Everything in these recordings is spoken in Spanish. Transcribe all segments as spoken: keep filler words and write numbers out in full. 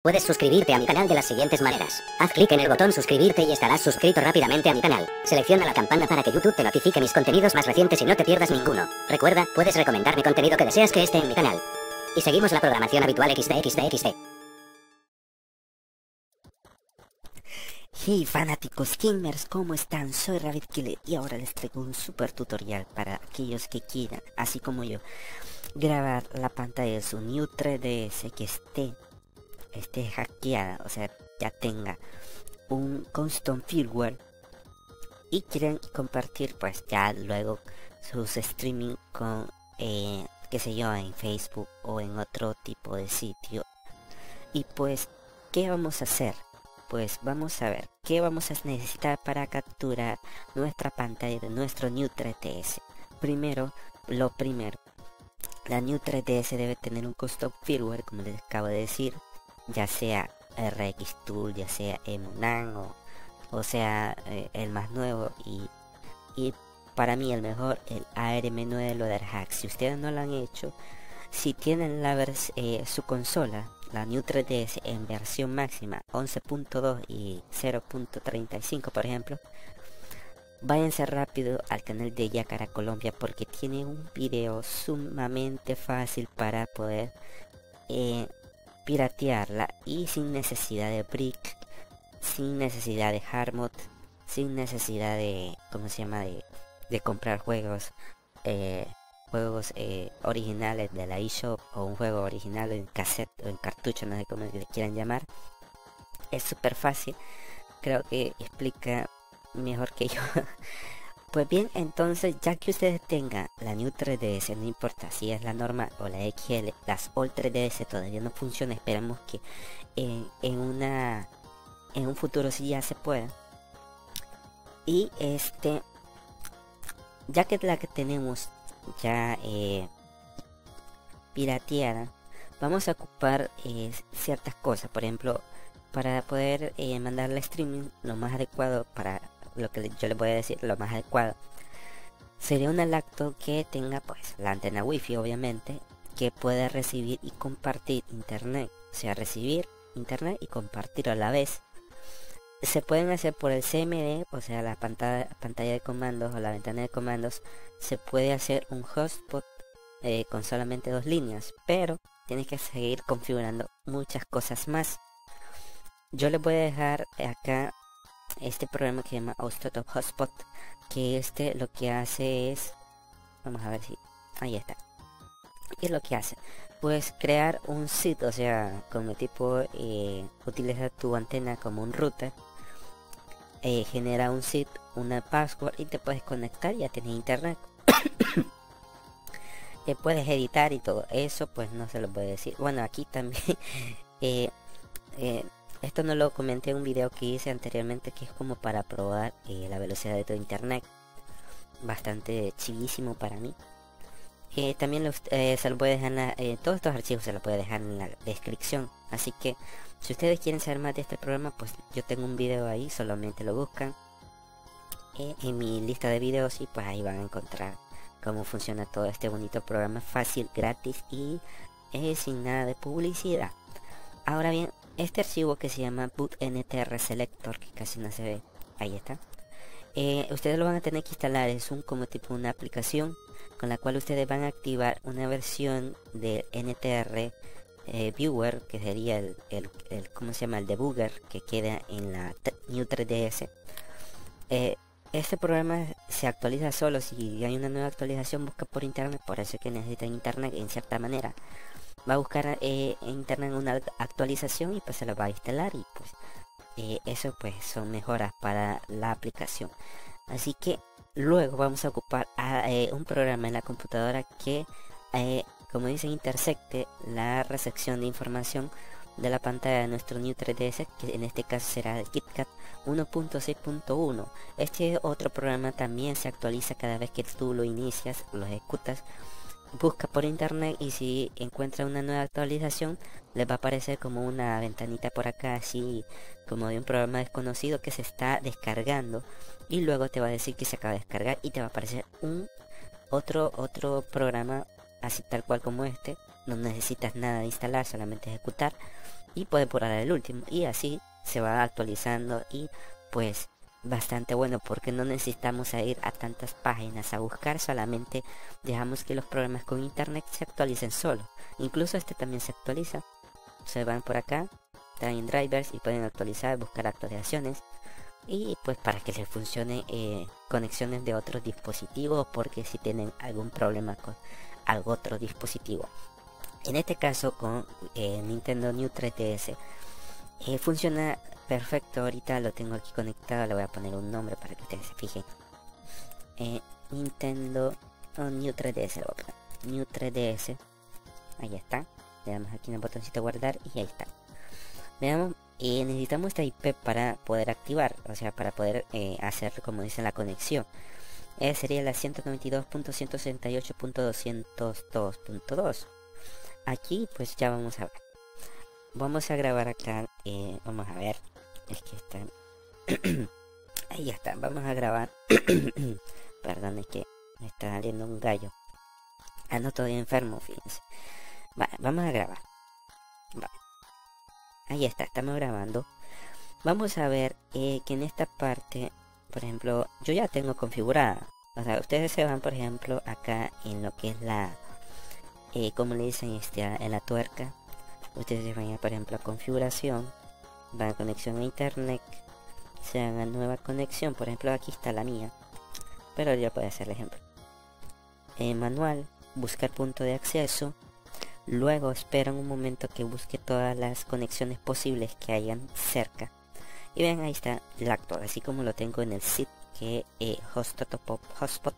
Puedes suscribirte a mi canal de las siguientes maneras. Haz clic en el botón suscribirte y estarás suscrito rápidamente a mi canal. Selecciona la campana para que YouTube te notifique mis contenidos más recientes y no te pierdas ninguno. Recuerda, puedes recomendarme contenido que deseas que esté en mi canal. Y seguimos la programación habitual equis de equis de equis de. Hey fanáticos gamers, ¿cómo están? Soy RabbitKiller y ahora les traigo un super tutorial para aquellos que quieran, así como yo, grabar la pantalla de su New tres D S que esté esté hackeada, o sea, ya tenga un custom firmware y quieren compartir pues ya luego sus streaming con, eh, qué sé yo, en Facebook o en otro tipo de sitio. Y pues, ¿qué vamos a hacer? Pues vamos a ver, ¿qué vamos a necesitar para capturar nuestra pantalla de nuestro New tres D S? Primero, lo primero, la New tres D S debe tener un custom firmware, como les acabo de decir, ya sea R X Tool, ya sea Emunand, o, o sea eh, el más nuevo y, y para mí el mejor, el A R M nueve Loaderhack. Si ustedes no lo han hecho, si tienen la eh, su consola, la New tres D S en versión máxima once punto dos y cero punto treinta y cinco por ejemplo, váyanse rápido al canal de Yacara Colombia porque tiene un video sumamente fácil para poder eh, piratearla y sin necesidad de brick, sin necesidad de hard mod, sin necesidad de, ¿cómo se llama?, de, de comprar juegos eh, juegos eh, originales de la eShop o un juego original en cassette o en cartucho, no sé cómo le quieran llamar. Es súper fácil, creo que explica mejor que yo. Pues bien, entonces ya que ustedes tengan la New tres D S, no importa si es la normal o la X L, las Old tres D S todavía no funcionan, esperamos que en, en una en un futuro sí ya se pueda. Y este, ya que la que tenemos ya eh, pirateada, vamos a ocupar eh, ciertas cosas. Por ejemplo, para poder eh, mandar la streaming, lo más adecuado, para lo que yo les voy a decir, lo más adecuado sería una laptop que tenga pues la antena wifi, obviamente, que pueda recibir y compartir internet, o sea, recibir internet y compartirlo a la vez. Se pueden hacer por el C M D, o sea, la pantalla, pantalla de comandos o la ventana de comandos. Se puede hacer un hotspot eh, con solamente dos líneas, pero tienes que seguir configurando muchas cosas más. Yo les voy a dejar acá este programa que se llama Auto Hotspot, que este lo que hace es, vamos a ver si, ahí está. ¿Qué es lo que hace? Pues crear un sitio, o sea, como tipo, eh, utiliza tu antena como un router, eh, genera un sitio, una password y te puedes conectar, ya tienes internet. Te puedes editar y todo eso, pues no se lo puedo decir. Bueno, aquí también, eh, eh, esto no lo comenté en un video que hice anteriormente, que es como para probar eh, la velocidad de tu internet. Bastante chivísimo para mí. Eh, también los, eh, se lo voy a dejar en la, eh, todos estos archivos se los voy a dejar en la descripción. Así que si ustedes quieren saber más de este programa, pues yo tengo un video ahí, solamente lo buscan eh, en mi lista de videos y pues ahí van a encontrar cómo funciona todo este bonito programa, fácil, gratis y eh, sin nada de publicidad. Ahora bien, este archivo que se llama Boot N T R Selector, que casi no se ve, ahí está. Eh, ustedes lo van a tener que instalar, es un como tipo una aplicación con la cual ustedes van a activar una versión de N T R eh, Viewer, que sería el, el, el, ¿cómo se llama?, el debugger que queda en la New tres D S. Eh, este programa se actualiza solo, si hay una nueva actualización busca por internet, por eso es que necesita internet en cierta manera. Va a buscar eh, en internet una actualización y pues se la va a instalar y pues eh, eso pues son mejoras para la aplicación. Así que luego vamos a ocupar a, eh, un programa en la computadora que, eh, como dicen, intersecte la recepción de información de la pantalla de nuestro New tres D S, que en este caso será el KitKat uno punto seis punto uno. Este otro programa también se actualiza cada vez que tú lo inicias, lo ejecutas. Busca por internet y si encuentra una nueva actualización, les va a aparecer como una ventanita por acá, así como de un programa desconocido que se está descargando. Y luego te va a decir que se acaba de descargar y te va a aparecer un otro otro programa así tal cual como este. No necesitas nada de instalar, solamente ejecutar. y puede borrar el último, y así se va actualizando. Y pues bastante bueno, porque no necesitamos a ir a tantas páginas a buscar, solamente dejamos que los programas con internet se actualicen solo. Incluso este también se actualiza, se van por acá, traen drivers y pueden actualizar, buscar actualizaciones. Y pues para que les funcione eh, conexiones de otros dispositivos, porque si tienen algún problema con algún otro dispositivo. En este caso con eh, Nintendo New tres D S. Eh, funciona perfecto, ahorita lo tengo aquí conectado, le voy a poner un nombre para que ustedes se fijen. Eh, Nintendo oh, New tres D S, lo voy a poner. New tres D S. Ahí está. Le damos aquí en el botoncito guardar y ahí está. Veamos. Eh, necesitamos esta I P para poder activar, o sea, para poder eh, hacer, como dicen, la conexión. Eh, sería la ciento noventa y dos punto ciento sesenta y ocho punto doscientos dos punto dos. Aquí pues ya vamos a ver. Vamos a grabar acá, eh, vamos a ver, es que está... Ahí ya está, vamos a grabar. Perdón, es que me está saliendo un gallo. Ando todavía enfermo, fíjense. Vale, vamos a grabar. Vale. Ahí está, estamos grabando. Vamos a ver eh, que en esta parte, por ejemplo, yo ya tengo configurada. O sea, ustedes se van, por ejemplo, acá en lo que es la, eh, como le dicen, este, en la tuerca. Ustedes se van a, por ejemplo, a configuración, van a conexión a internet, se haga nueva conexión. Por ejemplo, aquí está la mía, pero yo puedo hacer el ejemplo. Eh, manual, buscar punto de acceso. Luego esperan un momento que busque todas las conexiones posibles que hayan cerca. Y vean, ahí está el actor, así como lo tengo en el sitio que eh, Hotspot.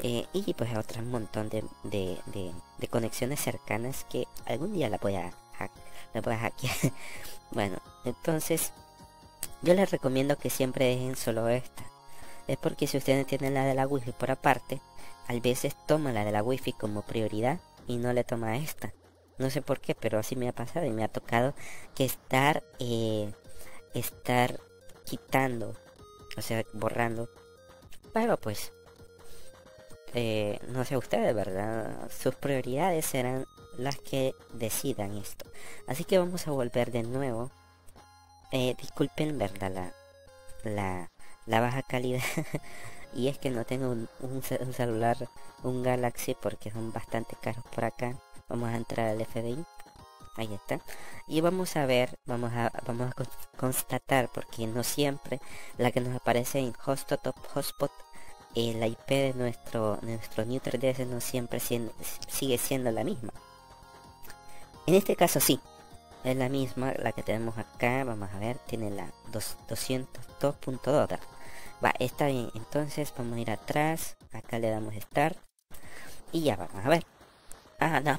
eh, y pues otro montón de, de, de, de conexiones cercanas que algún día la voy a, hack, la voy a hackear. Bueno, entonces yo les recomiendo que siempre dejen solo esta. Es porque si ustedes tienen la de la wifi por aparte, a veces toman la de la wifi como prioridad y no le toma esta. No sé por qué, pero así me ha pasado y me ha tocado que estar eh, estar quitando, o sea, borrando. Pero pues eh, no sé ustedes, ¿verdad? Sus prioridades serán las que decidan esto. Así que vamos a volver de nuevo. eh, Disculpen, ¿verdad? La, la, la baja calidad. Y es que no tengo un, un, un celular, un Galaxy, porque son bastante caros por acá. Vamos a entrar al F B I. Ahí está. Y vamos a ver, vamos a, vamos a constatar, porque no siempre la que nos aparece en Hotspot, Hotspot, eh, la I P de nuestro, nuestro New tres D S no siempre siendo, sigue siendo la misma. En este caso sí, es la misma la que tenemos acá. Vamos a ver, tiene la doscientos dos punto dos. Va, está bien, entonces vamos a ir atrás, acá le damos Start, y ya vamos a ver. Ah, no,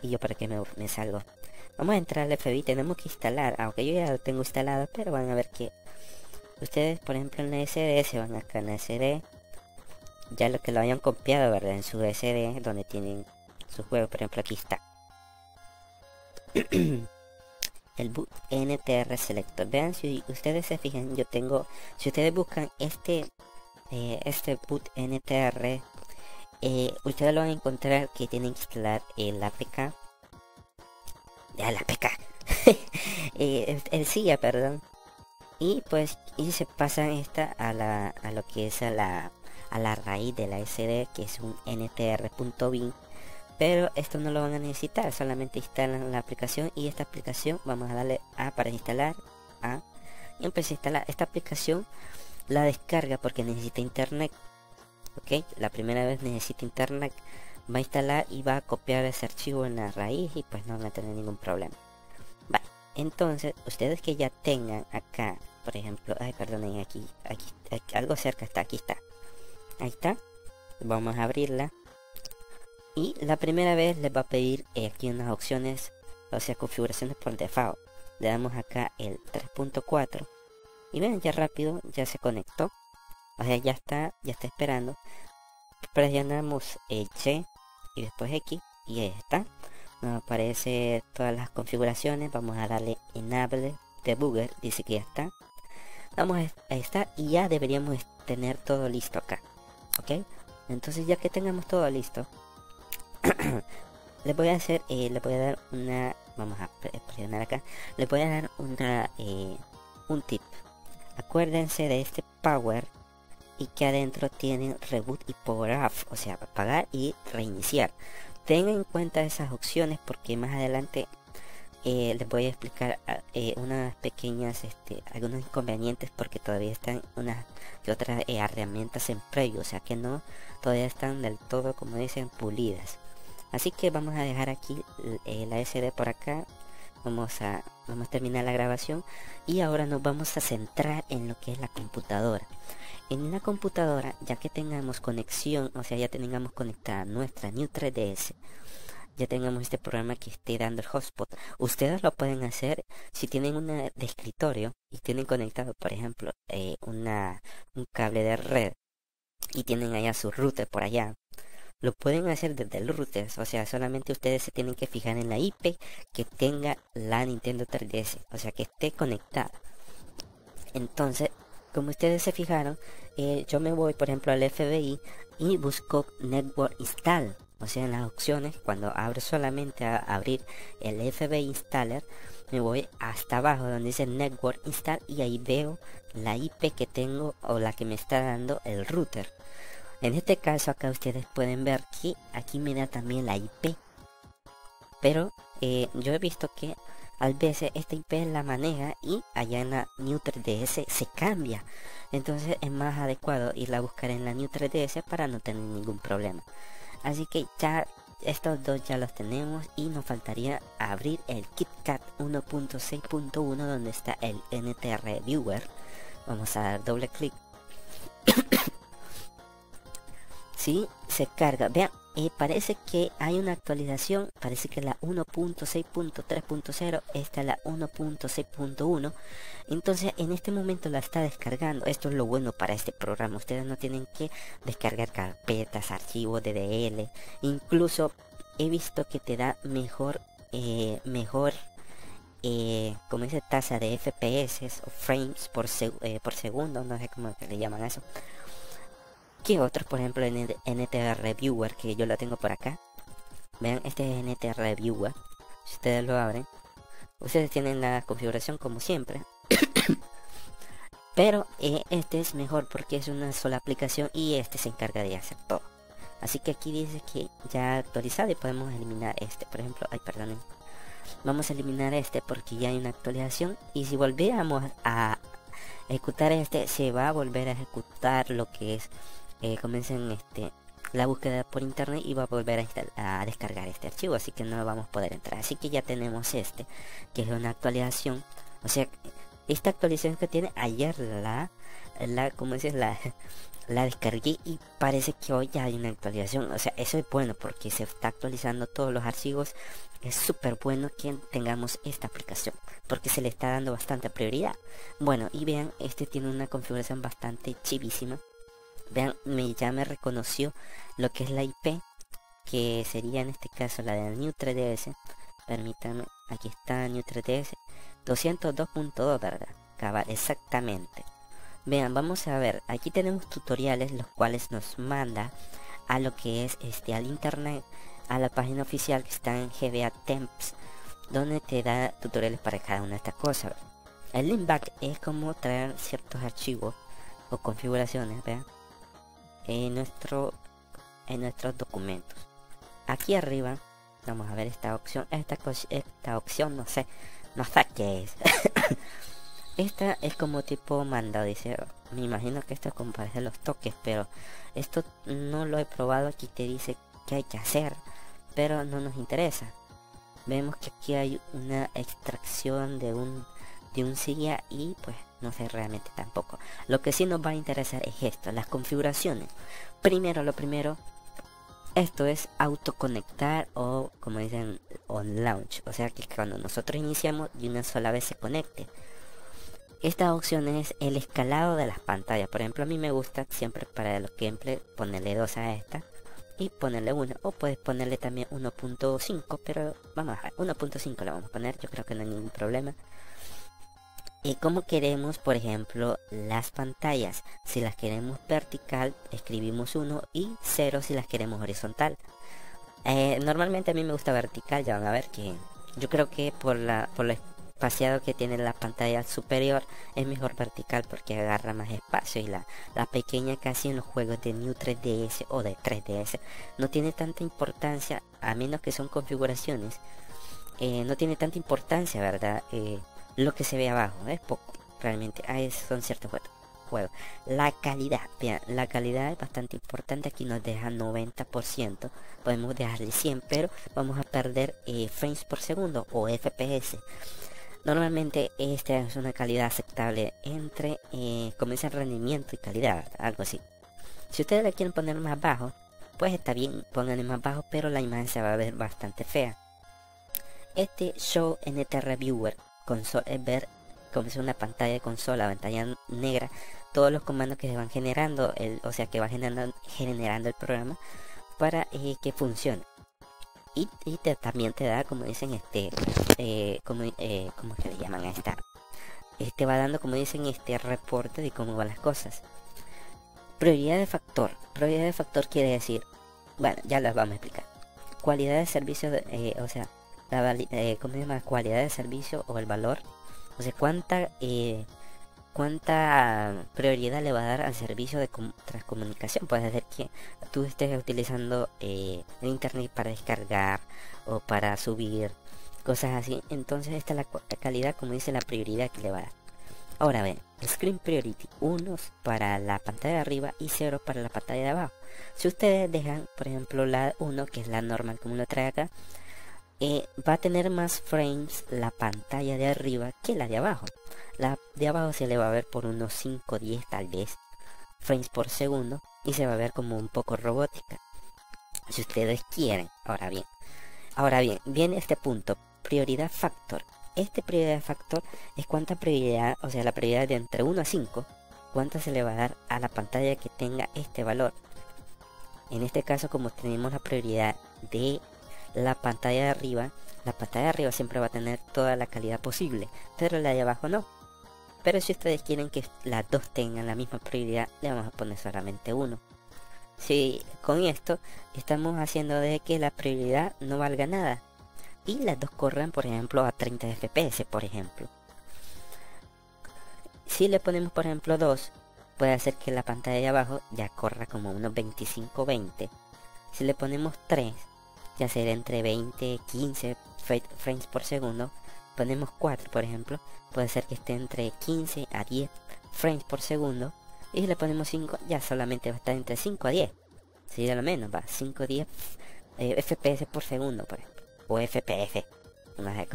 y yo para que me, me salgo. Vamos a entrar al F B I, tenemos que instalar, aunque yo ya lo tengo instalado, pero van a ver que ustedes, por ejemplo, en la S D, se van acá en la S D, ya lo que lo hayan copiado, ¿verdad? En su S D, donde tienen sus juegos, por ejemplo, aquí está. El Boot N T R Selector. Vean, si ustedes se fijan, yo tengo, si ustedes buscan este eh, este Boot N T R, eh, ustedes lo van a encontrar que tienen que instalar el A P K. Ya, el A P K. eh, el, el S I A, perdón. Y pues, y se pasan esta a la, a lo que es a la, a la raíz de la S D, que es un N T R punto bin. Pero esto no lo van a necesitar, solamente instalan la aplicación. Y esta aplicación, vamos a darle A para instalar. A. Y empecé a instalar. Esta aplicación la descarga porque necesita internet. Ok, la primera vez necesita internet. Va a instalar y va a copiar ese archivo en la raíz. Y pues no van a tener ningún problema. Vale, entonces ustedes que ya tengan acá, por ejemplo, ay, perdonen, aquí, aquí, aquí algo cerca está, aquí está. Ahí está. Vamos a abrirla. Y la primera vez les va a pedir eh, aquí unas opciones, o sea, configuraciones por default. Le damos acá el tres punto cuatro. Y ven, ya rápido, ya se conectó. O sea, ya está, ya está esperando. Presionamos eh, Y y después X. Y ahí está. Nos aparece todas las configuraciones. Vamos a darle Enable Debugger. Dice que ya está. Vamos a estar y ya deberíamos tener todo listo acá. ¿Ok? Entonces ya que tengamos todo listo, les voy a hacer, eh, les voy a dar una vamos a presionar acá. Les voy a dar una, eh, un tip. Acuérdense de este power y que adentro tienen reboot y power off, o sea, apagar y reiniciar. Tengan en cuenta esas opciones porque más adelante eh, les voy a explicar eh, unas pequeñas, este, algunos inconvenientes, porque todavía están unas y otras eh, herramientas en previo, o sea que no, todavía están del todo, como dicen, pulidas. Así que vamos a dejar aquí eh, la S D por acá. Vamos a, vamos a terminar la grabación y ahora nos vamos a centrar en lo que es la computadora. En la computadora, ya que tengamos conexión, o sea, ya tengamos conectada nuestra New tres D S, ya tengamos este programa que esté dando el hotspot, ustedes lo pueden hacer si tienen una de escritorio y tienen conectado, por ejemplo, eh, una, un cable de red y tienen allá su router por allá. Lo pueden hacer desde el router, o sea, solamente ustedes se tienen que fijar en la I P que tenga la Nintendo tres D S, o sea, que esté conectada. Entonces, como ustedes se fijaron, eh, yo me voy, por ejemplo, al F B I y busco Network Install, o sea, en las opciones, cuando abro solamente a abrir el F B I Installer, me voy hasta abajo donde dice Network Install y ahí veo la I P que tengo o la que me está dando el router. En este caso acá ustedes pueden ver que aquí me da también la I P. Pero eh, yo he visto que a veces esta I P la maneja y allá en la New tres D S se cambia. Entonces es más adecuado irla a buscar en la New tres D S para no tener ningún problema. Así que ya estos dos ya los tenemos y nos faltaría abrir el KitKat uno punto seis punto uno donde está el N T R Viewer. Vamos a dar doble clic. Sí, se carga. Vean, eh, parece que hay una actualización, parece que la uno punto seis punto tres punto cero, esta es la uno punto seis punto uno, entonces en este momento la está descargando. Esto es lo bueno para este programa, ustedes no tienen que descargar carpetas, archivos D D L, incluso he visto que te da mejor, eh, mejor, eh, como dice, tasa de F P S o frames por, seg eh, por segundo, no sé cómo le llaman eso. Que otros, por ejemplo, en el N T R Viewer, que yo lo tengo por acá. Vean, este es N T R Viewer. Si ustedes lo abren, ustedes tienen la configuración como siempre. Pero eh, este es mejor porque es una sola aplicación y este se encarga de hacer todo. Así que aquí dice que ya actualizado y podemos eliminar este. Por ejemplo, ay, perdonen. Vamos a eliminar este porque ya hay una actualización. Y si volviéramos a ejecutar este, se va a volver a ejecutar lo que es... Eh, comiencen este, la búsqueda por internet y va a volver a, a descargar este archivo, así que no vamos a poder entrar. Así que ya tenemos este, que es una actualización, o sea, esta actualización que tiene ayer la, la como dices, la, la descargué y parece que hoy ya hay una actualización, o sea, eso es bueno porque se está actualizando todos los archivos. Es súper bueno que tengamos esta aplicación porque se le está dando bastante prioridad. Bueno, y vean, este tiene una configuración bastante chivísima. Vean, me, ya me reconoció lo que es la I P, que sería en este caso la de New tres D S. Permítanme, aquí está New tres D S doscientos dos punto dos, ¿verdad? Cabal, exactamente. Vean, vamos a ver, aquí tenemos tutoriales los cuales nos manda a lo que es este, al internet, a la página oficial que está en G B A Temps, donde te da tutoriales para cada una de estas cosas. El linkback es como traer ciertos archivos o configuraciones, vean, en nuestro en nuestros documentos. Aquí arriba vamos a ver esta opción, esta esta opción no sé no sé qué es. Esta es como tipo mandado, dice, me imagino que esto es como para hacer los toques, pero esto no lo he probado. Aquí te dice que hay que hacer, pero no nos interesa. Vemos que aquí hay una extracción de un de un C I A y pues no sé realmente tampoco. Lo que sí nos va a interesar es esto, las configuraciones. Primero, lo primero, esto es autoconectar o como dicen on launch, o sea que cuando nosotros iniciamos de una sola vez se conecte. Esta opción es el escalado de las pantallas. Por ejemplo, a mí me gusta siempre para los gameplays ponerle dos a esta y ponerle uno, o puedes ponerle también uno punto cinco, pero vamos a ver, uno punto cinco lo vamos a poner, yo creo que no hay ningún problema. Y como queremos, por ejemplo, las pantallas, si las queremos vertical, escribimos uno y cero si las queremos horizontal. Eh, normalmente a mí me gusta vertical, ya van a ver que Yo creo que por la por lo espaciado que tiene la pantalla superior es mejor vertical porque agarra más espacio, y la, la pequeña casi en los juegos de New tres D S o de tres D S no tiene tanta importancia, a menos que son configuraciones, eh, no tiene tanta importancia, ¿verdad? Eh, lo que se ve abajo es poco, realmente. Ah, es, son ciertos juegos. Juego. La calidad, vean, la calidad es bastante importante. Aquí nos deja noventa por ciento, podemos dejarle cien, pero vamos a perder eh, frames por segundo o F P S. Normalmente esta es una calidad aceptable entre eh, comienza el rendimiento y calidad, algo así. Si ustedes la quieren poner más bajo, pues está bien, pónganle más bajo, pero la imagen se va a ver bastante fea. Este show N T R Viewer console es ver como es una pantalla de consola, pantalla negra, todos los comandos que se van generando, el, o sea que va generando, generando el programa para eh, que funcione. Y, y te, también te da, como dicen, este, eh, como, eh, ¿cómo es que le llaman a esta? Este va dando, como dicen, este reporte de cómo van las cosas. Prioridad de factor. Prioridad de factor quiere decir, bueno, ya las vamos a explicar. Cualidad de servicio, de, eh, o sea, la eh, ¿cómo se llama? Cualidad de servicio o el valor. O sea, cuánta, eh, cuánta prioridad le va a dar al servicio de transcomunicación. Puede ser que tú estés utilizando eh, el internet para descargar o para subir, cosas así. Entonces esta es la, la calidad, como dice, la prioridad que le va a dar. Ahora ven, Screen Priority, uno para la pantalla de arriba y cero para la pantalla de abajo. Si ustedes dejan, por ejemplo, la uno, que es la normal como lo trae acá, Eh, va a tener más frames la pantalla de arriba que la de abajo. La de abajo se le va a ver por unos cinco, diez tal vez frames por segundo, y se va a ver como un poco robótica, si ustedes quieren. Ahora bien, ahora bien, viene este punto, prioridad factor. Este prioridad factor es cuánta prioridad, o sea la prioridad de entre uno a cinco, cuánta se le va a dar a la pantalla que tenga este valor. En este caso, como tenemos la prioridad de la pantalla de arriba, la pantalla de arriba siempre va a tener toda la calidad posible, pero la de abajo no. Pero si ustedes quieren que las dos tengan la misma prioridad, le vamos a poner solamente uno. Si con esto estamos haciendo de que la prioridad no valga nada y las dos corran, por ejemplo, a treinta F P S, por ejemplo. Si le ponemos, por ejemplo, dos, puede hacer que la pantalla de abajo ya corra como unos veinticinco, veinte. Si le ponemos tres, ya será entre veinte, quince frames por segundo. Ponemos cuatro, por ejemplo, puede ser que esté entre quince a diez frames por segundo. Y si le ponemos cinco, ya solamente va a estar entre cinco a diez. Si de lo menos va cinco a diez eh, F P S por segundo, por ejemplo, o F P S, no sé.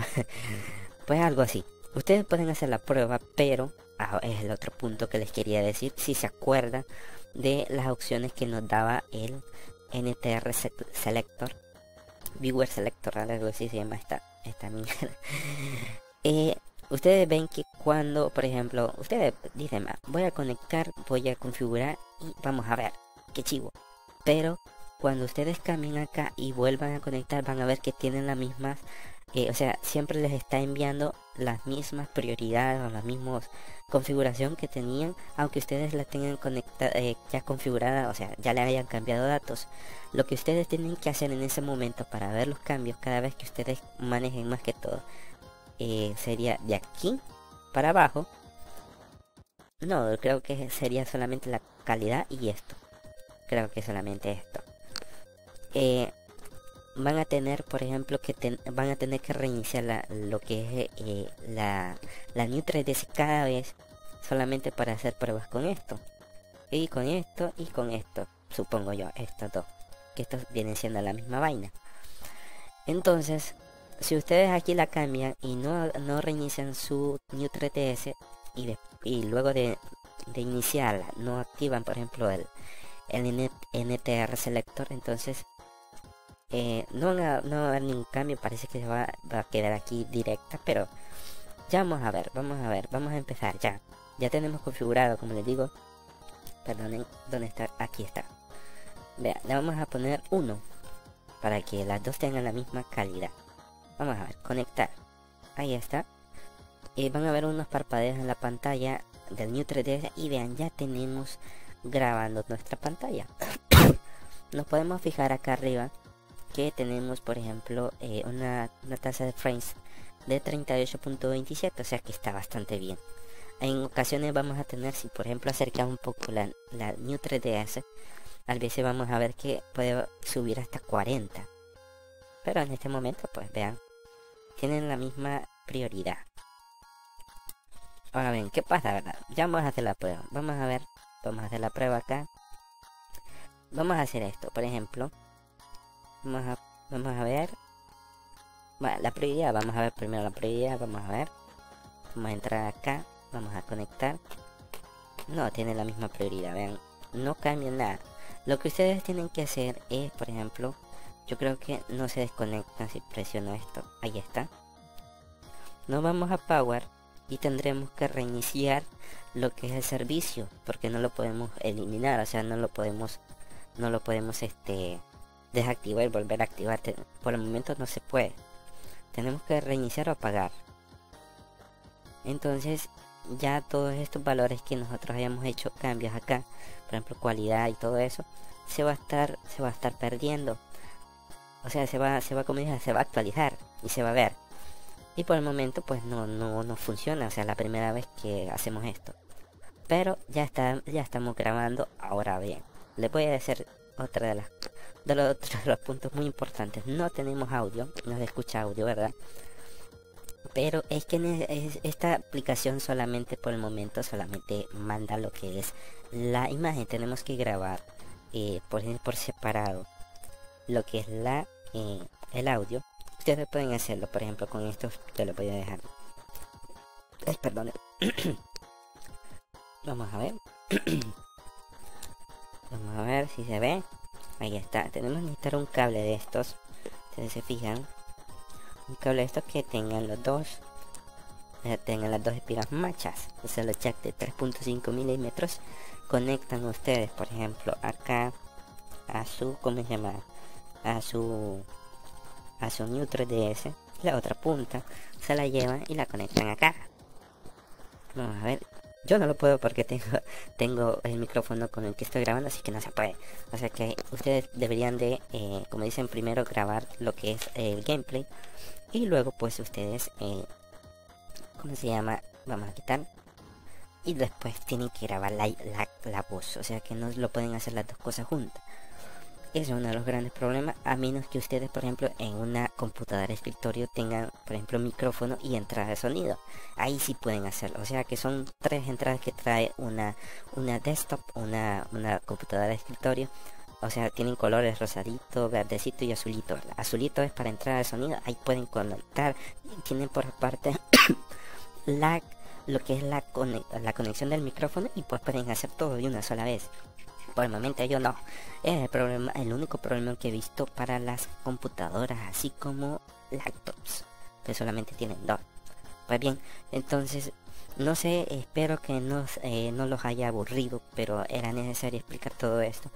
Pues algo así. Ustedes pueden hacer la prueba, pero ah, es el otro punto que les quería decir. Si se acuerdan de las opciones que nos daba el N T R Selector, Viewer Selector, algo así se llama esta, esta mierda. eh, ustedes ven que cuando, por ejemplo, ustedes dicen, voy a conectar, voy a configurar y vamos a ver, qué chivo. Pero cuando ustedes cambien acá y vuelvan a conectar, van a ver que tienen las mismas, eh, o sea, siempre les está enviando las mismas prioridades o las mismas configuración que tenían, aunque ustedes la tengan conectada, eh, ya configurada, o sea, ya le hayan cambiado datos. Lo que ustedes tienen que hacer en ese momento para ver los cambios cada vez que ustedes manejen, más que todo, eh, sería de aquí para abajo. No, creo que sería solamente la calidad y esto. Creo que solamente esto. Eh, van a tener, por ejemplo, que ten, van a tener que reiniciar la, lo que es eh, la, la New tres D S cada vez, solamente para hacer pruebas con esto y con esto y con esto, supongo yo, estos dos, que estos vienen siendo la misma vaina. Entonces, si ustedes aquí la cambian y no, no reinician su New tres D S y, de, y luego de, de iniciarla no activan, por ejemplo, el, el N T R Selector, entonces Eh, no, no, no va a haber ningún cambio. Parece que se va, va a quedar aquí directa, pero ya vamos a ver, vamos a ver, vamos a empezar ya. Ya tenemos configurado, como les digo. Perdonen, ¿dónde está? Aquí está. Vean, le vamos a poner uno para que las dos tengan la misma calidad. Vamos a ver, conectar. Ahí está. Y eh, van a ver unos parpadeos en la pantalla del New tres D S y vean, ya tenemos grabando nuestra pantalla. Nos podemos fijar acá arriba que tenemos, por ejemplo, eh, una, una tasa de frames de treinta y ocho punto veintisiete, o sea que está bastante bien. En ocasiones vamos a tener, si por ejemplo acercamos un poco la, la New tres D S, a veces vamos a ver que puede subir hasta cuarenta. Pero en este momento, pues vean, tienen la misma prioridad. Ahora bien, ¿qué pasa, verdad? Ya vamos a hacer la prueba. Vamos a ver, vamos a hacer la prueba acá. Vamos a hacer esto, por ejemplo. Vamos a, vamos a ver. Bueno, la prioridad, vamos a ver primero la prioridad, vamos a ver. Vamos a entrar acá, vamos a conectar. No, tiene la misma prioridad, vean. No cambia nada. Lo que ustedes tienen que hacer es, por ejemplo, yo creo que no se desconectan si presiono esto. Ahí está. Nos vamos a Power y tendremos que reiniciar lo que es el servicio, porque no lo podemos eliminar, o sea, no lo podemos, no lo podemos este, desactivar y volver a activar. Por el momento no se puede. Tenemos que reiniciar o apagar. Entonces, ya todos estos valores que nosotros hayamos hecho cambios acá, por ejemplo cualidad y todo eso, se va a estar, se va a estar perdiendo. O sea, se va, se va, como dije, se va a actualizar y se va a ver. Y por el momento pues no, no, no funciona, o sea, es la primera vez que hacemos esto. Pero ya está, ya estamos grabando. Ahora bien, les voy a decir otra de las de los, otros, de los puntos muy importantes. No tenemos audio, no se escucha audio, ¿verdad? Pero es que esta aplicación solamente por el momento solamente manda lo que es la imagen. Tenemos que grabar eh, por, por separado lo que es la eh, el audio. Ustedes pueden hacerlo, por ejemplo, con esto te lo voy a dejar. Eh, perdón. Vamos a ver. Vamos a ver si se ve. Ahí está. Tenemos que necesitar un cable de estos. Ustedes se fijan. Un cable de estos que tengan los dos, eh, tengan las dos espigas machas. O sea, los jack de tres punto cinco milímetros conectan ustedes, por ejemplo, acá a su, ¿cómo se llama? A su, a su New tres D S. La otra punta se la llevan y la conectan acá. Vamos a ver. Yo no lo puedo porque tengo, tengo el micrófono con el que estoy grabando, así que no se puede. O sea que ustedes deberían de, eh, como dicen, primero grabar lo que es eh, el gameplay. Y luego pues ustedes, eh, ¿cómo se llama? Vamos a quitar. Y después tienen que grabar la, la, la voz. O sea que no lo pueden hacer las dos cosas juntas. Eso es uno de los grandes problemas. A menos que ustedes, por ejemplo, en una computadora de escritorio tengan, por ejemplo, micrófono y entrada de sonido. Ahí sí pueden hacerlo. O sea que son tres entradas que trae una, una desktop, una, una computadora de escritorio. O sea, tienen colores rosadito, verdecito y azulito. El azulito es para entrada de sonido. Ahí pueden conectar. Tienen por aparte la, lo que es la, conex la conexión del micrófono. Y pues pueden hacer todo de una sola vez. Por el momento yo no. Es el problema, el único problema que he visto para las computadoras, así como laptops, que solamente tienen dos. Pues bien, entonces, no sé, espero que nos, eh, no los haya aburrido, pero era necesario explicar todo esto.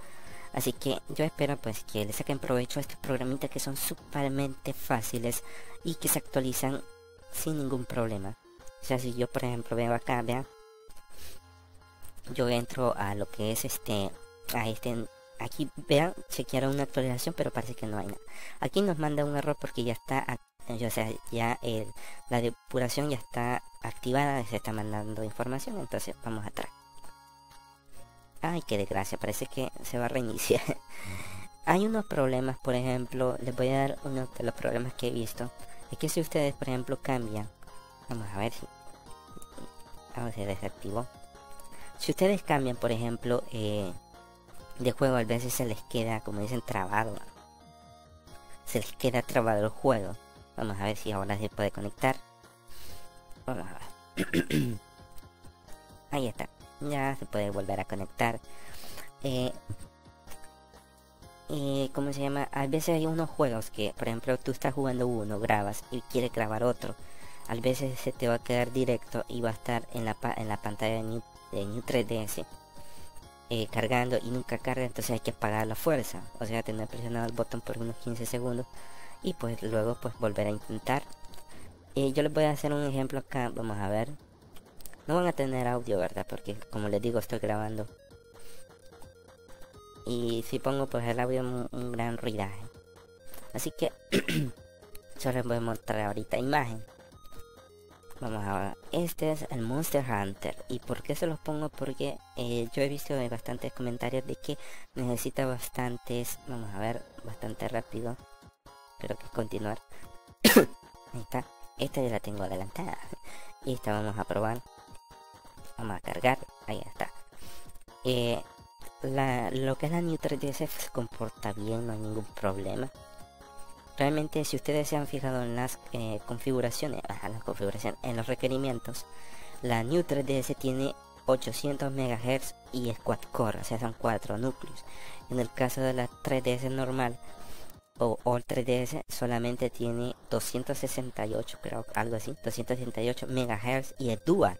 Así que yo espero pues que le saquen provecho a estos programitas que son supermente fáciles y que se actualizan sin ningún problema. O sea, si yo por ejemplo veo acá, vean, yo entro a lo que es este... a este aquí vean, chequearon una actualización, pero parece que no hay nada. Aquí nos manda un error porque ya está, o sea, ya el, la depuración ya está activada, se está mandando información. Entonces vamos atrás. Ay, qué desgracia, parece que se va a reiniciar. Hay unos problemas, por ejemplo, les voy a dar uno de los problemas que he visto. Es que si ustedes por ejemplo cambian, vamos a ver si, vamos a ver, desactivo. Si ustedes cambian, por ejemplo, eh, de juego, a veces se les queda, como dicen, trabado. Se les queda trabado el juego. Vamos a ver si ahora se puede conectar. Vamos a ver. Ahí está. Ya se puede volver a conectar. Eh, eh, ¿Cómo se llama? A veces hay unos juegos que, por ejemplo, tú estás jugando uno, grabas y quieres grabar otro. A veces se te va a quedar directo y va a estar en la, pa en la pantalla de New de New tres D S eh, cargando y nunca carga. Entonces hay que apagar la fuerza, o sea, tener presionado el botón por unos quince segundos y pues luego pues volver a intentar. eh, yo les voy a hacer un ejemplo acá. Vamos a ver. No van a tener audio, verdad, porque como les digo estoy grabando, y si pongo pues el audio, un, un gran ruidaje. Así que yo les voy a mostrar ahorita imagen. Vamos ahora, este es el Monster Hunter. ¿Y por qué se los pongo? Porque eh, yo he visto en bastantes comentarios de que necesita bastantes, vamos a ver, bastante rápido. Creo que es continuar. Ahí está, esta ya la tengo adelantada. Y esta vamos a probar. Vamos a cargar, ahí está. Eh, la, lo que es la New tres D S se comporta bien, no hay ningún problema. Realmente, si ustedes se han fijado en las eh, configuraciones, ah, las configuraciones, en los requerimientos, la New tres D S tiene ochocientos megahercios y es quad core, o sea, son cuatro núcleos. En el caso de la tres D S normal o, o el tres D S, solamente tiene doscientos sesenta y ocho, creo, algo así, doscientos sesenta y ocho megahercios y es dual.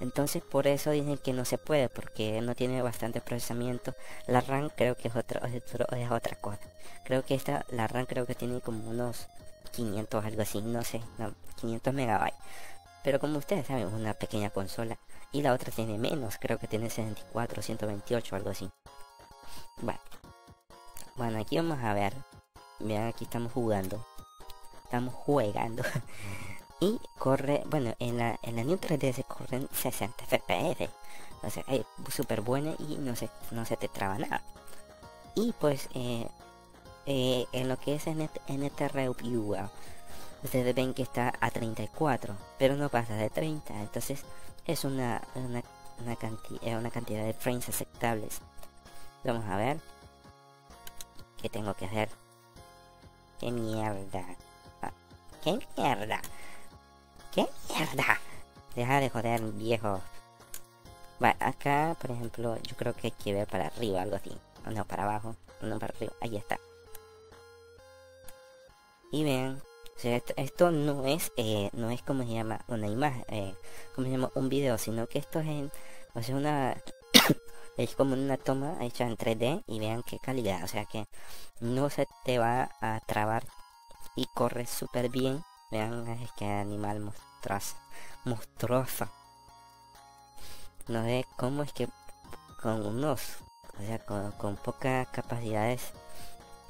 Entonces, por eso dicen que no se puede, porque no tiene bastante procesamiento. La RAM creo que es otra, es otra cosa. Creo que esta, la RAM creo que tiene como unos quinientos, algo así, no sé, no, quinientos megabytes. Pero como ustedes saben, es una pequeña consola. Y la otra tiene menos, creo que tiene sesenta y cuatro, ciento veintiocho, algo así. Vale. Bueno, aquí vamos a ver. Vean, aquí estamos jugando. Estamos jugando. Y corre, bueno, en la, en la New tres D S corren sesenta F P S. O sea, es súper buena y no se, no se te traba nada. Y pues, eh, eh, en lo que es N T R Viewer, ustedes ven que está a treinta y cuatro, pero no pasa de treinta. Entonces, es una, una, una, cantidad, una cantidad de frames aceptables. Vamos a ver. ¿Qué tengo que hacer? ¡Qué mierda! Ah, ¡qué mierda! ¡Qué mierda! Deja de joder, viejo. Vale, acá, por ejemplo, yo creo que hay que ver para arriba, algo así. No, para abajo. No, para arriba. Ahí está. Y vean. O sea, esto, esto no es, eh, no es como se llama una imagen, eh, como se llama un video, sino que esto es en, o sea, una... es como una toma hecha en tres D y vean qué calidad. O sea que no se te va a trabar y corre súper bien. Vean, es que animal monstruosa, monstruosa. No sé cómo es que con unos, o sea, con, con pocas capacidades,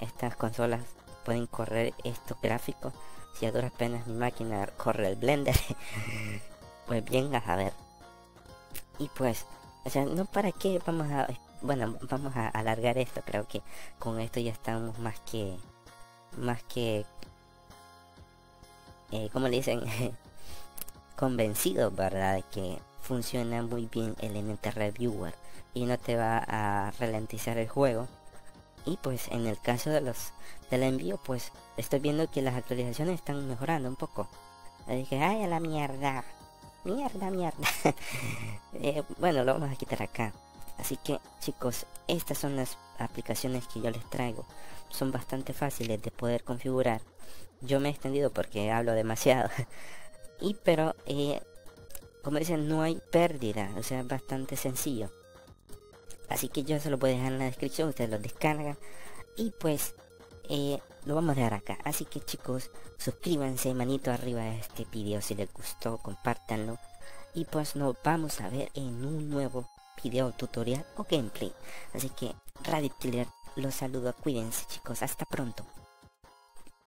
estas consolas pueden correr estos gráficos. Si a duras penas mi máquina corre el Blender, pues bien, a ver. Y pues, o sea, no, para qué vamos a, bueno, vamos a alargar esto. Creo que con esto ya estamos más que, más que... Eh, como le dicen, convencidos, ¿verdad? De que funciona muy bien el N T R Viewer y no te va a ralentizar el juego. Y pues en el caso de los del envío, pues estoy viendo que las actualizaciones están mejorando un poco. Así que, ¡ay, a la mierda! ¡Mierda, mierda! eh, bueno, lo vamos a quitar acá. Así que, chicos, estas son las aplicaciones que yo les traigo. Son bastante fáciles de poder configurar. Yo me he extendido porque hablo demasiado. Y pero, eh, como dicen, no hay pérdida. O sea, es bastante sencillo. Así que yo se lo voy a dejar en la descripción. Ustedes lo descargan. Y pues, eh, lo vamos a dejar acá. Así que, chicos, suscríbanse, manito arriba a este video si les gustó. Compártanlo. Y pues nos vamos a ver en un nuevo video tutorial o gameplay. Así que, RabbitKiller, los saludo. Cuídense, chicos. Hasta pronto.